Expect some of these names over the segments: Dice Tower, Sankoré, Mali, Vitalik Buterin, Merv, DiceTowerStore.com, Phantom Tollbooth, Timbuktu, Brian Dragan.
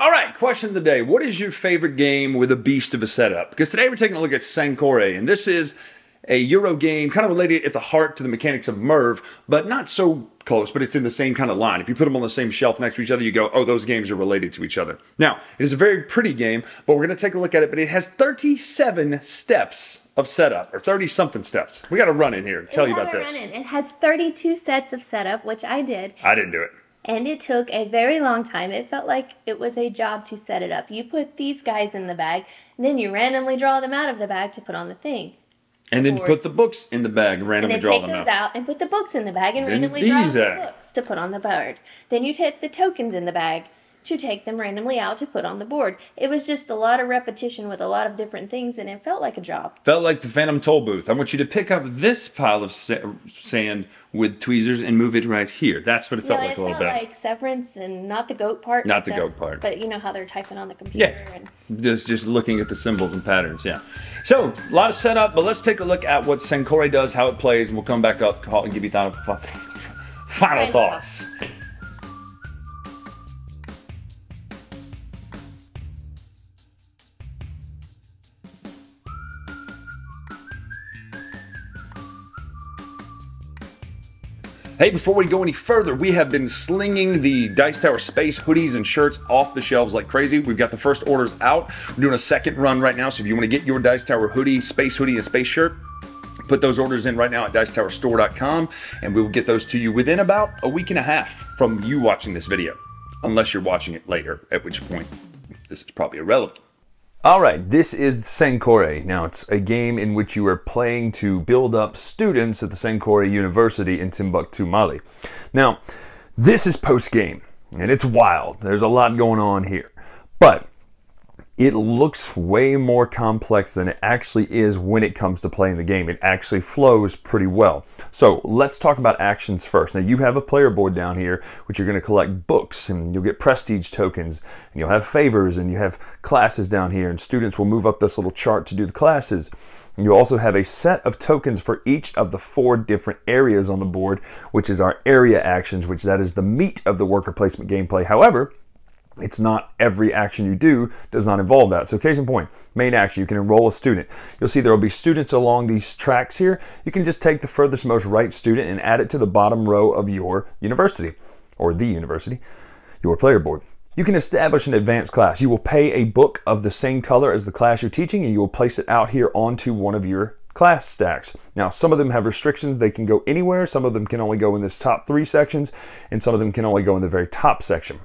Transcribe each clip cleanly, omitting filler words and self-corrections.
All right, question of the day. What is your favorite game with a beast of a setup? Because today we're taking a look at Sankoré, and this is a Euro game, kind of related at the heart to the mechanics of Merv, but not so close, but it's in the same kind of line. If you put them on the same shelf next to each other, you go, oh, those games are related to each other. Now, it is a very pretty game, but we're going to take a look at it, but it has 37 steps of setup, or 30-something steps. We got to run in here and tell you about this. It has 32 sets of setup, which I did. I didn't do it. And it took a very long time. It felt like it was a job to set it up. You put these guys in the bag, and then you randomly draw them out of the bag to put on the thing. And then put the books in the bag and randomly draw them out. And then take those out and put the books in the bag and randomly draw the books to put on the board. Then you take the tokens in the bag to take them randomly out to put on the board. It was just a lot of repetition with a lot of different things, and it felt like a job. Felt like the Phantom Tollbooth. I want you to pick up this pile of sand with tweezers and move it right here. That's what it felt like a little bit. It felt like Severance, and not the goat part. Not the goat part. But you know how they're typing on the computer. Yeah, and just looking at the symbols and patterns, yeah. So, a lot of setup, but let's take a look at what Sankoré does, how it plays, and we'll come back up and give you final thoughts. Hey, before we go any further, we have been slinging the Dice Tower Space hoodies and shirts off the shelves like crazy. We've got the first orders out. We're doing a second run right now, so if you want to get your Dice Tower hoodie, space hoodie, and space shirt, put those orders in right now at DiceTowerStore.com, and we will get those to you within about a week and a half from you watching this video, unless you're watching it later, at which point this is probably irrelevant. All right, this is Sankoré. Now, it's a game in which you are playing to build up students at the Sankoré University in Timbuktu, Mali. Now, this is post-game, and it's wild. There's a lot going on here, but it looks way more complex than it actually is when it comes to playing the game. It actually flows pretty well. So let's talk about actions first. Now you have a player board down here, which you're gonna collect books, and you'll get prestige tokens, and you'll have favors, and you have classes down here, and students will move up this little chart to do the classes. And you also have a set of tokens for each of the 4 different areas on the board, which is our area actions, which that is the meat of the worker placement gameplay. However, it's not every action you do does not involve that. So case in point, main action, you can enroll a student. You'll see there will be students along these tracks here. You can just take the furthest most right student and add it to the bottom row of your university, or the university, your player board. You can establish an advanced class. You will pay a book of the same color as the class you're teaching, and you will place it out here onto one of your class stacks. Now, some of them have restrictions. They can go anywhere. Some of them can only go in this top 3 sections, and some of them can only go in the very top section.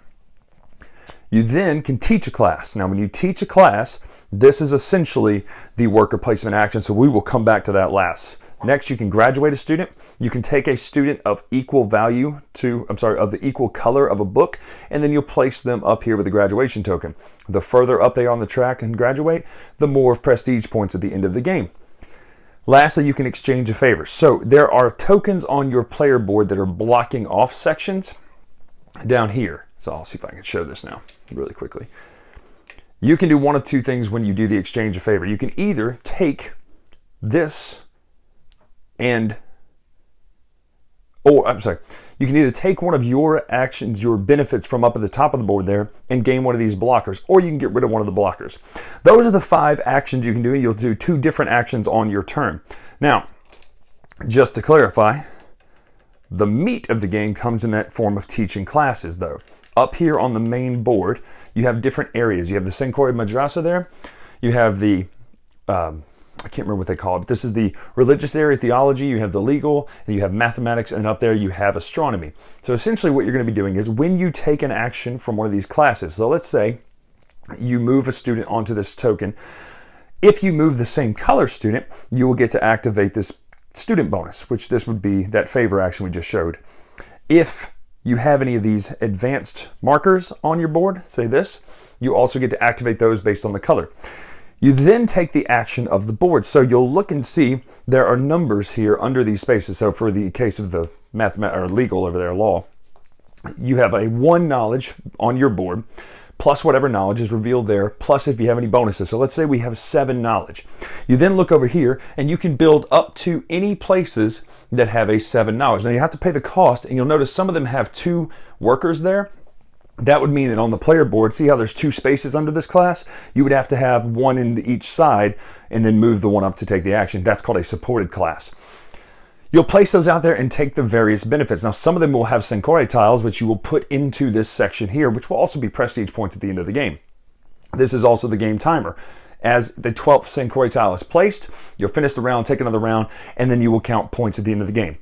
You then can teach a class. Now, when you teach a class, this is essentially the worker placement action, so we will come back to that last. Next, you can graduate a student. You can take a student of equal value to, of the equal color of a book, and then you'll place them up here with a graduation token. The further up they are on the track and graduate, the more prestige points at the end of the game. Lastly, you can exchange a favor. So there are tokens on your player board that are blocking off sections down here. So I'll see if I can show this now really quickly. You can do one of 2 things when you do the exchange of favor. You can either take this and, you can either take one of your actions, your benefits from up at the top of the board there and gain one of these blockers, or you can get rid of one of the blockers. Those are the 5 actions you can do, and you'll do 2 different actions on your turn. Now, just to clarify, the meat of the game comes in that form of teaching classes, though. Up here on the main board, you have different areas. You have the Sankoré Madrasa there. You have the, I can't remember what they call it. This is the religious area, theology. You have the legal, and you have mathematics, and up there you have astronomy. So essentially what you're going to be doing is when you take an action from one of these classes, so let's say you move a student onto this token. If you move the same color student, you will get to activate this student bonus, which this would be that favor action we just showed. If you have any of these advanced markers on your board, say this, you also get to activate those based on the color. You then take the action of the board. So you'll look and see there are numbers here under these spaces. So for the case of the or legal over there, law, you have a 1 knowledge on your board, plus whatever knowledge is revealed there, plus if you have any bonuses. So let's say we have 7 knowledge. You then look over here, and you can build up to any places that have a 7 knowledge. Now, you have to pay the cost, and you'll notice some of them have 2 workers there. that would mean that on the player board, see how there's two spaces under this class? You would have to have one into each side and then move the one up to take the action. That's called a supported class. You'll place those out there and take the various benefits. Now, some of them will have Sankoré tiles, which you will put into this section here, which will also be prestige points at the end of the game. This is also the game timer. As the 12th Sankoré tile is placed, you'll finish the round, take another round, and then you will count points at the end of the game.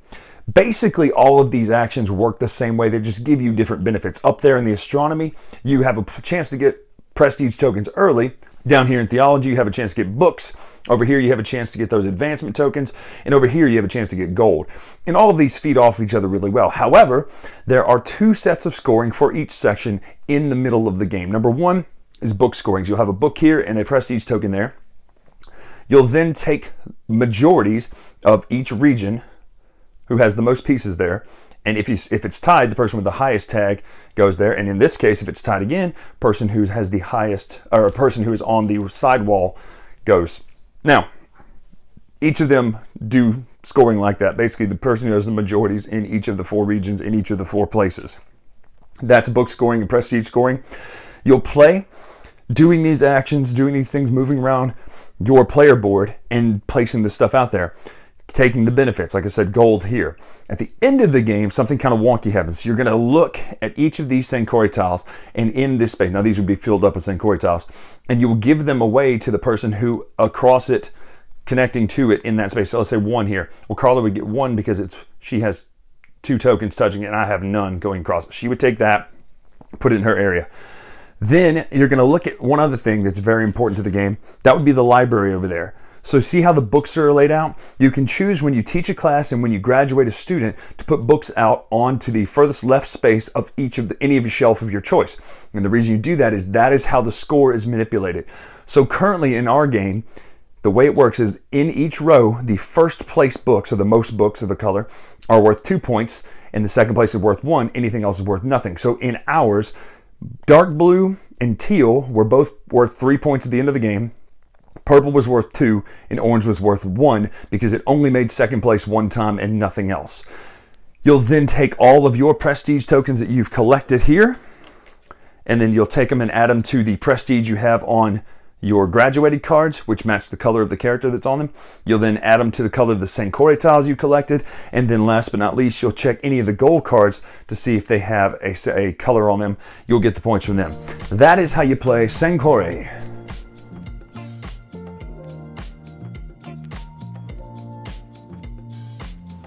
Basically, all of these actions work the same way. They just give you different benefits. Up there in the astronomy, you have a chance to get prestige tokens early. Down here in theology, you have a chance to get books. Over here, you have a chance to get those advancement tokens. And over here, you have a chance to get gold. And all of these feed off each other really well. However, there are two sets of scoring for each section in the middle of the game. Number one is book scoring. So you'll have a book here and a prestige token there. You'll then take majorities of each region who has the most pieces there. And if it's tied, the person with the highest tag goes there. And in this case, if it's tied again, person who has the highest, or a person who is on the sidewall goes. Now, each of them do scoring like that. Basically, the person who has the majorities in each of the four regions, in each of the four places. That's book scoring and prestige scoring. You'll play doing these actions, doing these things, moving around your player board and placing this stuff out there. Taking the benefits, like I said, gold here. At the end of the game, something kind of wonky happens. So you're going to look at each of these Sankoré tiles and in this space, now these would be filled up with Sankoré tiles, and you will give them away to the person who across it, connecting to it in that space. So let's say one here. Well, Carla would get one because she has two tokens touching it and I have none going across. She would take that, put it in her area. Then you're going to look at one other thing that's very important to the game. That would be the library over there. So see how the books are laid out? You can choose when you teach a class and when you graduate a student to put books out onto the furthest left space of each of any of your shelf of your choice. And the reason you do that is how the score is manipulated. So currently in our game, the way it works is in each row, the first place books, or the most books of a color, are worth 2 points, and the second place is worth 1, anything else is worth nothing. So in ours, dark blue and teal were both worth 3 points at the end of the game. Purple was worth 2 and orange was worth 1 because it only made second place one time and nothing else. You'll then take all of your prestige tokens that you've collected here, and then you'll take them and add them to the prestige you have on your graduated cards, which match the color of the character that's on them. You'll then add them to the color of the Sankoré tiles you collected, and then last but not least, you'll check any of the gold cards to see if they have a color on them. You'll get the points from them. That is how you play Sankoré.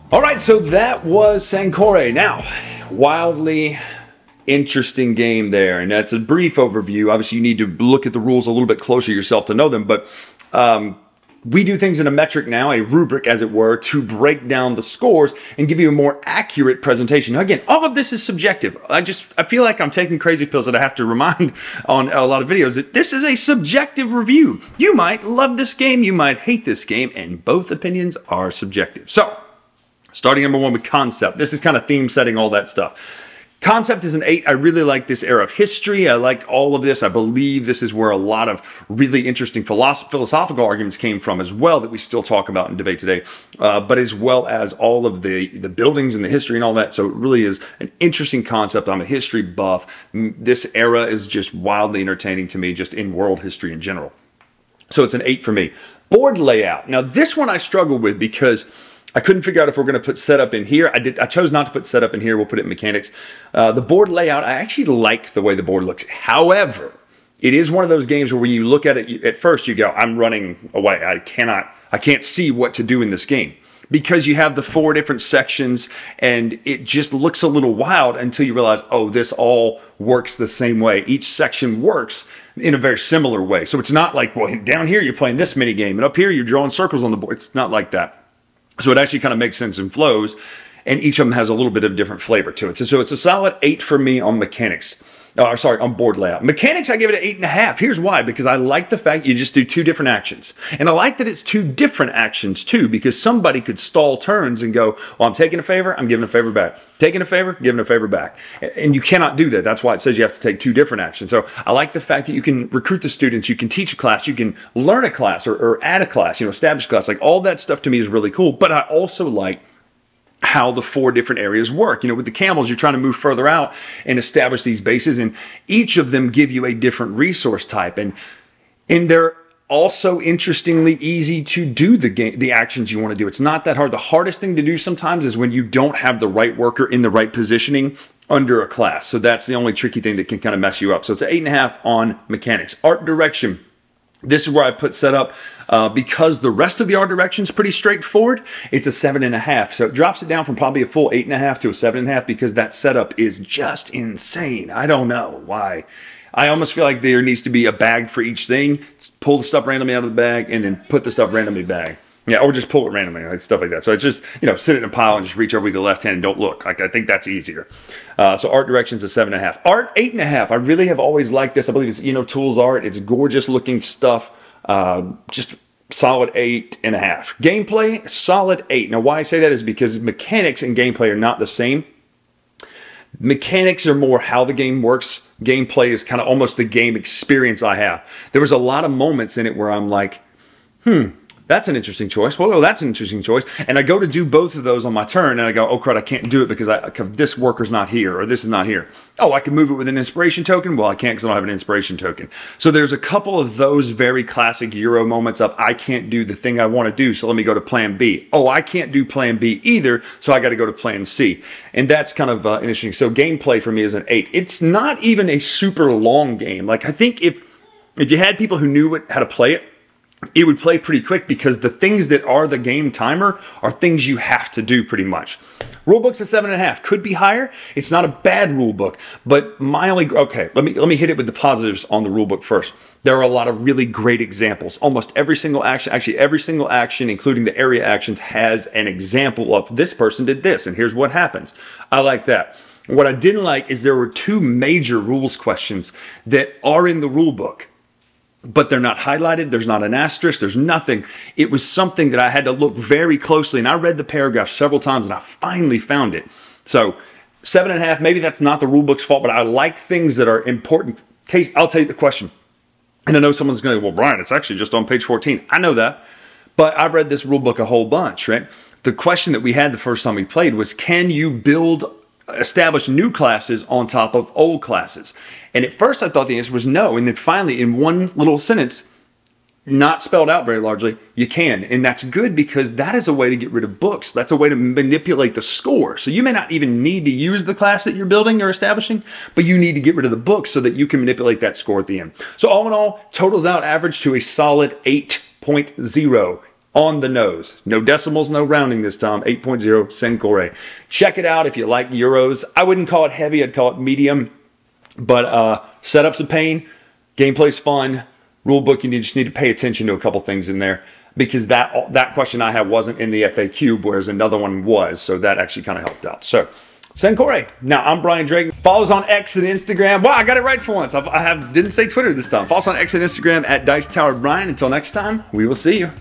All right, so that was Sankoré. Now, wildly interesting game there, and that's a brief overview. Obviously, you need to look at the rules a little bit closer yourself to know them, but we do things in a metric now, a rubric as it were, to break down the scores and give you a more accurate presentation. Now, again, all of this is subjective. I feel like I'm taking crazy pills that I have to remind on a lot of videos that this is a subjective review. You might love this game, you might hate this game, and both opinions are subjective. So, starting number one with concept. This is kind of theme setting, all that stuff. Concept is an 8. I really like this era of history. I liked all of this. I believe this is where a lot of really interesting philosophical arguments came from as well that we still talk about and debate today, but as well as all of the buildings and the history and all that. So it really is an interesting concept. I'm a history buff. This era is just wildly entertaining to me, just in world history in general. So it's an 8 for me. Board layout. Now this one I struggle with because I couldn't figure out if we're going to put setup in here. I chose not to put setup in here. We'll put it in mechanics. The board layout, I actually like the way the board looks. However, it is one of those games where when you look at it, at first you go, I'm running away. I can't see what to do in this game. Because you have the four different sections and it just looks a little wild until you realize, oh, this all works the same way. Each section works in a very similar way. So it's not like, well, down here you're playing this mini game and up here you're drawing circles on the board. It's not like that. So it actually kind of makes sense and flows, and each of them has a little bit of different flavor to it. So it's a solid 8 for me on mechanics. Sorry, on board layout. Mechanics, I give it an 8.5. Here's why, because I like the fact you just do 2 different actions. And I like that it's 2 different actions too, because somebody could stall turns and go, well, I'm taking a favor, I'm giving a favor back. Taking a favor, giving a favor back. And you cannot do that. That's why it says you have to take 2 different actions. So I like the fact that you can recruit the students, you can teach a class, you can learn a class or add a class, you know, establish a class. Like all that stuff to me is really cool. But I also like how the four different areas work. You know, with the camels, you're trying to move further out and establish these bases, and each of them give you a different resource type. And they're also interestingly easy to do the actions you want to do. It's not that hard. The hardest thing to do sometimes is when you don't have the right worker in the right positioning under a class. So that's the only tricky thing that can kind of mess you up. So it's an 8.5 on mechanics. Art direction. This is where I put setup because the rest of the art direction is pretty straightforward. It's a 7.5. So it drops it down from probably a full 8.5 to a 7.5 because that setup is just insane. I don't know why. I almost feel like there needs to be a bag for each thing. Pull the stuff randomly out of the bag and then put the stuff randomly back. Yeah, or just pull it randomly, like stuff like that. So it's just, you know, sit it in a pile and just reach over with the left hand and don't look. Like, I think that's easier. So art direction's a 7.5. Art, 8.5. I really have always liked this. I believe it's Eno Tools art. It's gorgeous looking stuff. Just solid 8.5. Gameplay, solid 8. Now, why I say that is because mechanics and gameplay are not the same. Mechanics are more how the game works. Gameplay is kind of almost the game experience I have. There was a lot of moments in it where I'm like, that's an interesting choice. Well, that's an interesting choice. And I go to do both of those on my turn, and I go, oh, crud, I can't do it because this worker's not here, or this is not here. Oh, I can move it with an inspiration token? Well, I can't because I don't have an inspiration token. So there's a couple of those very classic Euro moments of I can't do the thing I want to do, so let me go to plan B. Oh, I can't do plan B either, so I got to go to plan C. And that's kind of interesting. So gameplay for me is an 8. It's not even a super long game. Like, I think if you had people who knew how to play it, it would play pretty quick because the things that are the game timer are things you have to do pretty much. Rulebook's a 7.5. Could be higher. It's not a bad rulebook, but my only... Okay, let me hit it with the positives on the rulebook first. There are a lot of really great examples. Almost every single action, actually every single action, including the area actions, has an example of this person did this, and here's what happens. I like that. What I didn't like is there were two major rules questions that are in the rulebook, but they're not highlighted. There's not an asterisk. There's nothing. It was something that I had to look very closely, and I read the paragraph several times, and I finally found it. So 7.5, maybe that's not the rule book's fault, but I like things that are important. Case, I'll tell you the question. And I know someone's going to go, well, Brian, it's actually just on page 14. I know that, but I've read this rule book a whole bunch, right? The question that we had the first time we played was, can you establish new classes on top of old classes? And at first I thought the answer was no, and then finally in one little sentence, not spelled out very largely, you can. And that's good because that is a way to get rid of books. That's a way to manipulate the score. So you may not even need to use the class that you're building or establishing, but you need to get rid of the books so that you can manipulate that score at the end. So all in all, totals out average to a solid 8.0. On the nose. No decimals, no rounding this time. 8.0 Sankoré. Check it out if you like Euros. I wouldn't call it heavy, I'd call it medium. But setup's a pain, gameplay's fun, rulebook you just need to pay attention to a couple things in there because that question I had wasn't in the FAQ, whereas another one was, so that actually kind of helped out. So Sankoré. Now, I'm Brian Dragan. Follow us on X and Instagram. Wow, I got it right for once. I didn't say Twitter this time. Follow us on X and Instagram at Dice Tower Brian. Until next time, we will see you.